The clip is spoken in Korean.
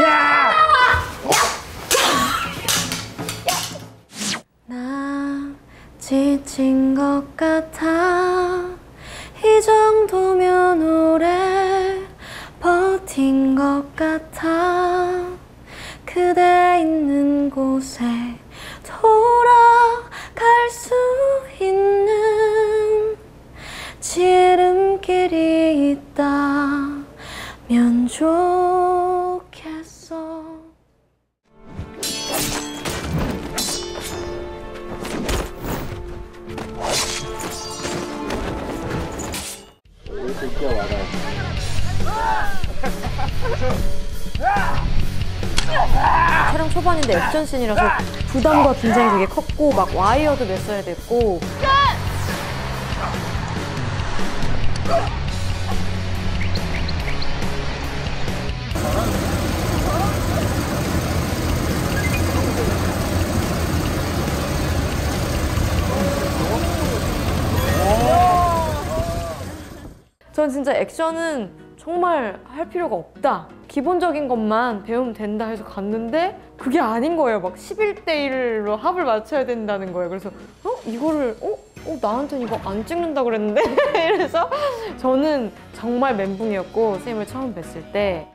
야! 나 지친 것 같아. 이 정도면 오래 버틴 것 같아. 그대 있는 곳에 돌아갈 수 있는 지름길이 있다면 좋겠어. 촬영 초반인데 액션씬이라서 부담과 긴장이 되게 컸고 막 와이어도 맸어야 됐고. 전 진짜 액션은 정말 할 필요가 없다, 기본적인 것만 배우면 된다 해서 갔는데 그게 아닌 거예요. 막 11:1로 합을 맞춰야 된다는 거예요. 그래서 이거를 나한테는 이거 안 찍는다 그랬는데 이래서 저는 정말 멘붕이었고, 쌤을 처음 뵀을 때